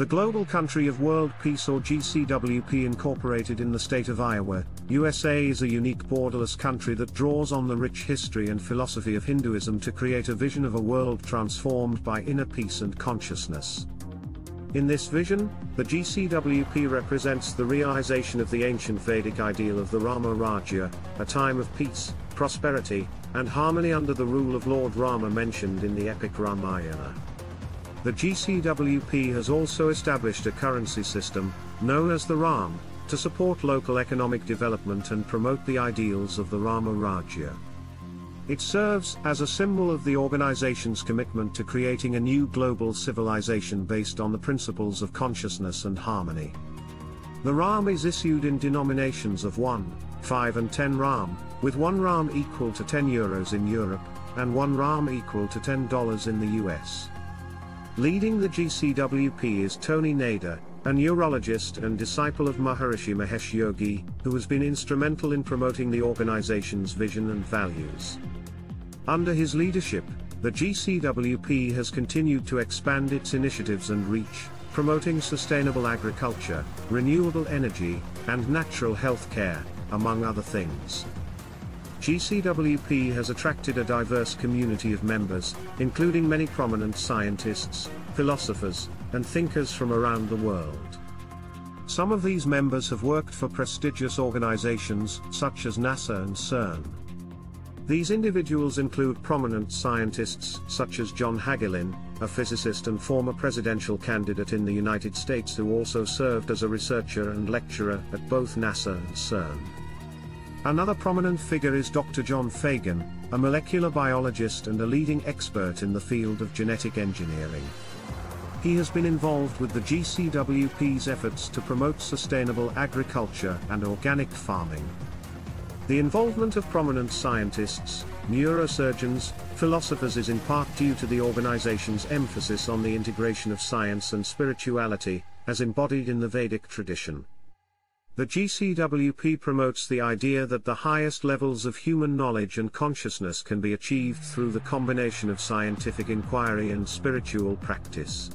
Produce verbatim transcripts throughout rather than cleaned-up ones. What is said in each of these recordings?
The Global Country of World Peace, or G C W P, incorporated in the state of Iowa, U S A, is a unique borderless country that draws on the rich history and philosophy of Hinduism to create a vision of a world transformed by inner peace and consciousness. In this vision, the G C W P represents the realization of the ancient Vedic ideal of the Rama Rajya, a time of peace, prosperity, and harmony under the rule of Lord Rama mentioned in the epic Ramayana. The G C W P has also established a currency system, known as the RAAM, to support local economic development and promote the ideals of the Rama Rajya. It serves as a symbol of the organization's commitment to creating a new global civilization based on the principles of consciousness and harmony. The RAAM is issued in denominations of one, five and ten RAAM, with one RAAM equal to ten euros in Europe, and one RAAM equal to ten dollars in the U S. Leading the G C W P is Tony Nader, a neurologist and disciple of Maharishi Mahesh Yogi, who has been instrumental in promoting the organization's vision and values. Under his leadership, the G C W P has continued to expand its initiatives and reach, promoting sustainable agriculture, renewable energy, and natural health care, among other things. G C W P has attracted a diverse community of members, including many prominent scientists, philosophers, and thinkers from around the world. Some of these members have worked for prestigious organizations such as NASA and CERN. These individuals include prominent scientists such as John Hagelin, a physicist and former presidential candidate in the United States, who also served as a researcher and lecturer at both NASA and CERN. Another prominent figure is Doctor John Fagan, a molecular biologist and a leading expert in the field of genetic engineering. He has been involved with the G C W P's efforts to promote sustainable agriculture and organic farming. The involvement of prominent scientists, neurosurgeons, philosophers is in part due to the organization's emphasis on the integration of science and spirituality, as embodied in the Vedic tradition. The G C W P promotes the idea that the highest levels of human knowledge and consciousness can be achieved through the combination of scientific inquiry and spiritual practice.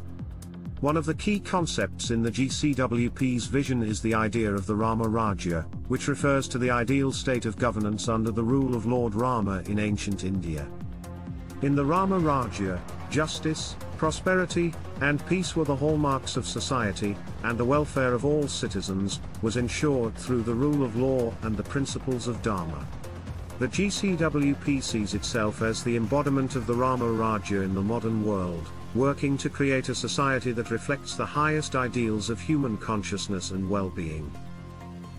One of the key concepts in the G C W P's vision is the idea of the Rama Rajya, which refers to the ideal state of governance under the rule of Lord Rama in ancient India. In the Rama Rajya, justice, prosperity, and peace were the hallmarks of society, and the welfare of all citizens was ensured through the rule of law and the principles of Dharma. The G C W P sees itself as the embodiment of the Rama Rajya in the modern world, working to create a society that reflects the highest ideals of human consciousness and well-being.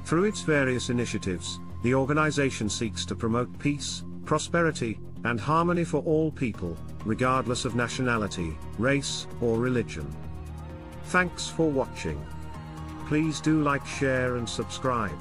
Through its various initiatives, the organization seeks to promote peace, prosperity, and harmony for all people, regardless of nationality, race, or religion. Thanks for watching. Please do like, share, and subscribe.